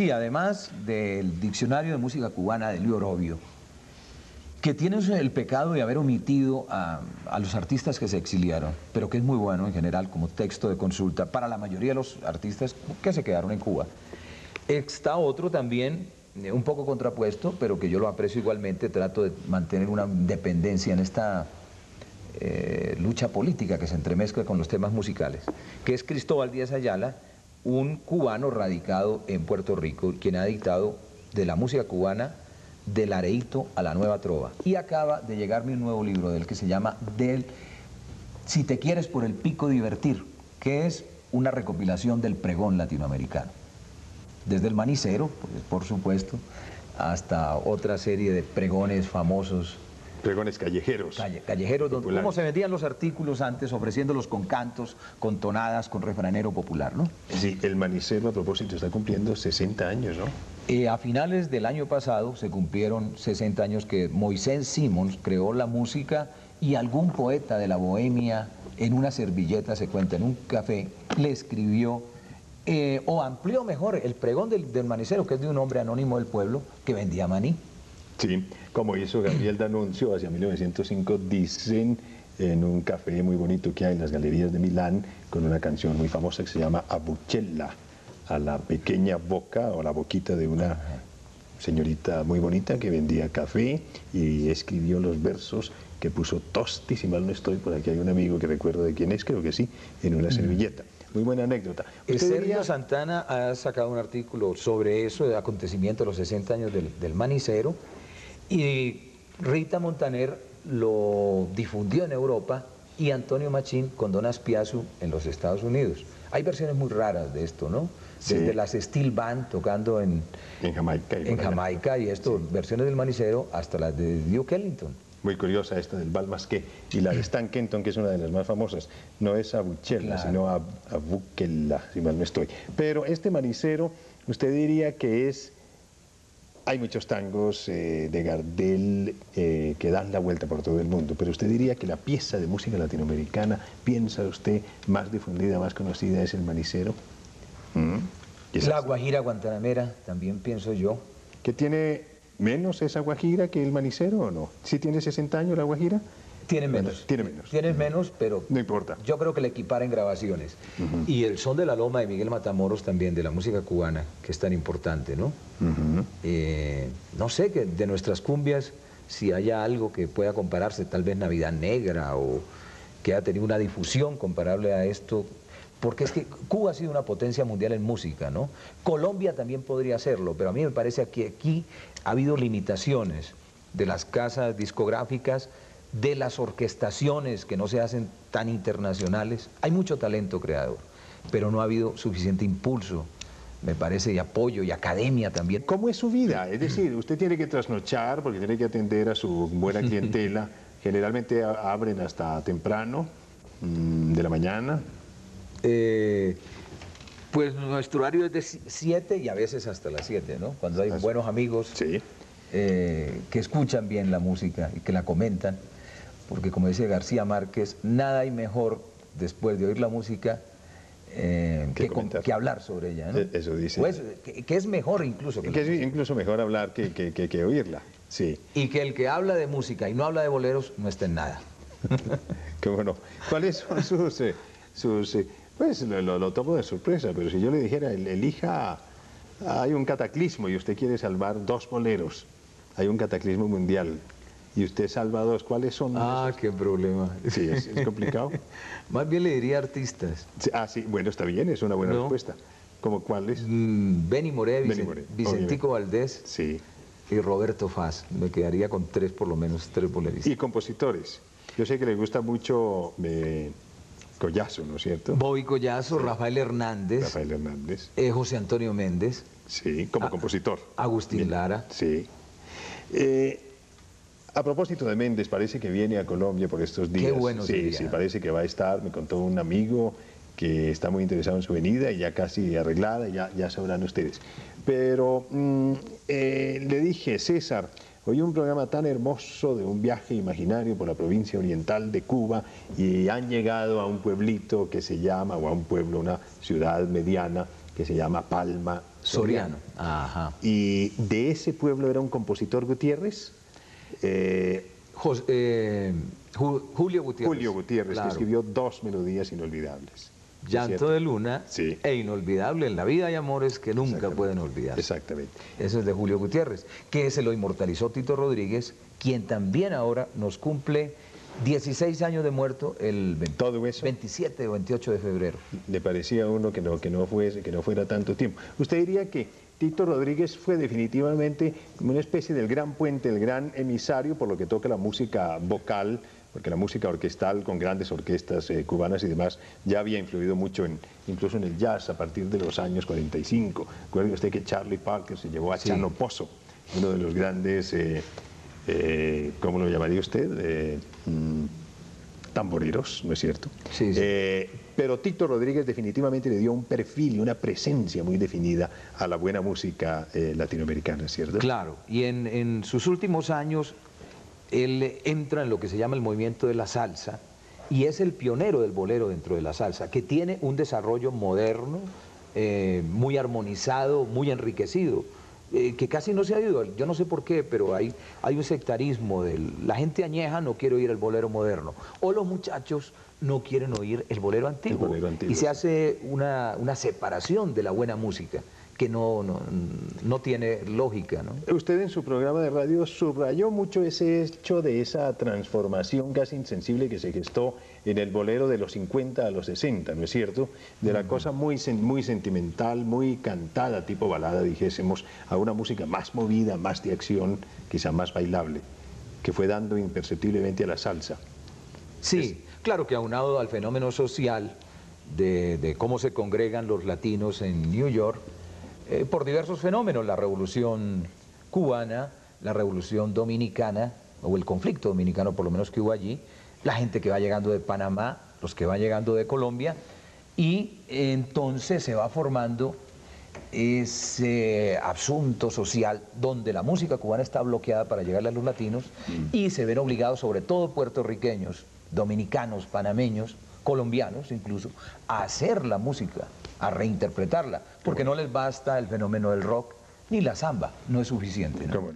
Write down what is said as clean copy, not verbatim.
Sí, además del Diccionario de Música Cubana de Lío Orovio, que tiene el pecado de haber omitido a los artistas que se exiliaron, pero que es muy bueno en general como texto de consulta para la mayoría de los artistas que se quedaron en Cuba. Está otro también, un poco contrapuesto, pero que yo lo aprecio igualmente, trato de mantener una independencia en esta lucha política que se entremezcla con los temas musicales, que es Cristóbal Díaz Ayala, un cubano radicado en Puerto Rico, quien ha dictado de la música cubana del areíto a la nueva trova. Y acaba de llegarme un nuevo libro de él que se llama Si te quieres por el pico divertir, que es una recopilación del pregón latinoamericano. Desde el manicero, pues, por supuesto, hasta otra serie de pregones famosos. Pregones callejeros. Callejeros, donde, cómo se vendían los artículos antes, ofreciéndolos con cantos, con tonadas, con refranero popular, ¿no? Sí, el manicero, a propósito, está cumpliendo 60 años, ¿no? A finales del año pasado se cumplieron 60 años que Moisés Simons creó la música y algún poeta de la bohemia, en una servilleta, se cuenta, en un café, le escribió... o amplió mejor el pregón del manicero, que es de un hombre anónimo del pueblo que vendía maní. Sí, como hizo Gabriel D'Anuncio hacia 1905, dicen en un café muy bonito que hay en las galerías de Milán, con una canción muy famosa que se llama Abuchella, a la pequeña boca o la boquita de una señorita muy bonita que vendía café y escribió los versos que puso Tosti, si mal no estoy, por aquí hay un amigo que recuerdo de quién es, creo que sí, en una servilleta. Muy buena anécdota. Sergio Santana ha sacado un artículo sobre eso, el acontecimiento de los 60 años del manicero, y Rita Montaner lo difundió en Europa y Antonio Machín con Don Aspiazu en los Estados Unidos. Hay versiones muy raras de esto, ¿no? Desde las Steel Band tocando en Jamaica, y esto, versiones del manicero, hasta las de Duke Ellington. Muy curiosa esta del Balmasqué y la de Stan Kenton, que es una de las más famosas. No es Abuchella, claro, sino Abuchella, si mal no estoy. Pero este manicero, usted diría que es... Hay muchos tangos de Gardel que dan la vuelta por todo el mundo, pero usted diría que la pieza de música latinoamericana, piensa usted, más difundida, más conocida, es el manicero. La guajira guantanamera, también pienso yo. Que tiene... ¿Menos esa guajira que el manicero o no? ¿Sí tiene 60 años la guajira? Tiene menos. Bueno, tiene menos. Tiene menos, pero... No importa. Yo creo que le equipara en grabaciones. Y el son de la loma de Miguel Matamoros también, de la música cubana, que es tan importante, ¿no? No sé, que de nuestras cumbias, si haya algo que pueda compararse, tal vez Navidad Negra, o que ha tenido una difusión comparable a esto... Porque es que Cuba ha sido una potencia mundial en música, ¿no? Colombia también podría hacerlo, pero a mí me parece que aquí ha habido limitaciones de las casas discográficas, de las orquestaciones que no se hacen tan internacionales. Hay mucho talento creador, pero no ha habido suficiente impulso, me parece, y apoyo, y academia también. ¿Cómo es su vida? Es decir, usted tiene que trasnochar porque tiene que atender a su buena clientela. Generalmente abren hasta temprano, de la mañana... pues nuestro horario es de 7 y a veces hasta las 7, ¿no? Cuando hay buenos amigos que escuchan bien la música y que la comentan, porque como dice García Márquez, nada hay mejor después de oír la música que hablar sobre ella, ¿no? Eso dice. Pues, que es mejor incluso. Que es incluso mejor hablar que oírla, sí. Y que el que habla de música y no habla de boleros no está en nada. Qué bueno. ¿Cuáles son sus Pues lo tomo de sorpresa, pero si yo le dijera, elija, hay un cataclismo y usted quiere salvar 2 boleros, hay un cataclismo mundial y usted salva 2, ¿cuáles son? Qué problema. Sí, es complicado. Más bien le diría artistas. Sí, bueno, está bien, es una buena respuesta. ¿Cómo cuáles? Beny More, Vicentico Valdés y Roberto Faz. Me quedaría con 3, por lo menos 3 boleristas. Y compositores. Yo sé que les gusta mucho... Collazo, ¿no es cierto? Bobby Collazo, Rafael Hernández. Rafael Hernández. José Antonio Méndez. Sí, como compositor. Agustín Lara. Sí. A propósito de Méndez, parece que viene a Colombia por estos días. Qué bueno. Sí, parece que va a estar, me contó un amigo que está muy interesado en su venida y ya casi arreglada, ya sabrán ustedes. Pero le dije, César... Hoy un programa tan hermoso de un viaje imaginario por la provincia oriental de Cuba y han llegado a un pueblito que se llama, o a un pueblo, una ciudad mediana que se llama Palma Soriano. Ajá. Y de ese pueblo era un compositor Gutiérrez. Julio Gutiérrez. Julio Gutiérrez, claro, que escribió dos melodías inolvidables. Llanto de Luna, sí, e Inolvidable. En la vida hay amores que nunca pueden olvidar. Exactamente. Eso es de Julio Gutiérrez, que se lo inmortalizó Tito Rodríguez, quien también ahora nos cumple 16 años de muerto el 27 o 28 de febrero. Le parecía a uno que no fuera tanto tiempo. Usted diría que Tito Rodríguez fue definitivamente como una especie del gran puente, el gran emisario por lo que toca la música vocal, porque la música orquestal con grandes orquestas cubanas y demás ya había influido mucho en, incluso en el jazz a partir de los años 45. Recuerde usted que Charlie Parker se llevó a, sí, Chano Pozo, uno de los grandes, ¿cómo lo llamaría usted? Tamboreros, ¿no es cierto? Sí, sí. Pero Tito Rodríguez definitivamente le dio un perfil y una presencia muy definida a la buena música latinoamericana, ¿cierto? Claro, y en sus últimos años él entra en lo que se llama el movimiento de la salsa y es el pionero del bolero dentro de la salsa, que tiene un desarrollo moderno, muy armonizado, muy enriquecido, que casi no se ha ido. Yo no sé por qué, pero hay un sectarismo. La gente añeja no quiere oír el bolero moderno, o los muchachos no quieren oír el bolero antiguo. El bolero antiguo, y se hace una separación de la buena música que no tiene lógica, ¿no? Usted en su programa de radio subrayó mucho ese hecho de esa transformación casi insensible que se gestó en el bolero de los 50 a los 60, ¿no es cierto? De la cosa muy sentimental, muy cantada, tipo balada, dijésemos, a una música más movida, más de acción, quizá más bailable, que fue dando imperceptiblemente a la salsa. Sí, claro que aunado al fenómeno social de cómo se congregan los latinos en New York, por diversos fenómenos, la revolución cubana, la revolución dominicana, o el conflicto dominicano por lo menos que hubo allí, la gente que va llegando de Panamá, los que van llegando de Colombia, y entonces se va formando ese asunto social donde la música cubana está bloqueada para llegarle a los latinos, y se ven obligados, sobre todo puertorriqueños, dominicanos, panameños, colombianos incluso, a hacer la música, a reinterpretarla, porque no les basta el fenómeno del rock ni la samba, no es suficiente, ¿no?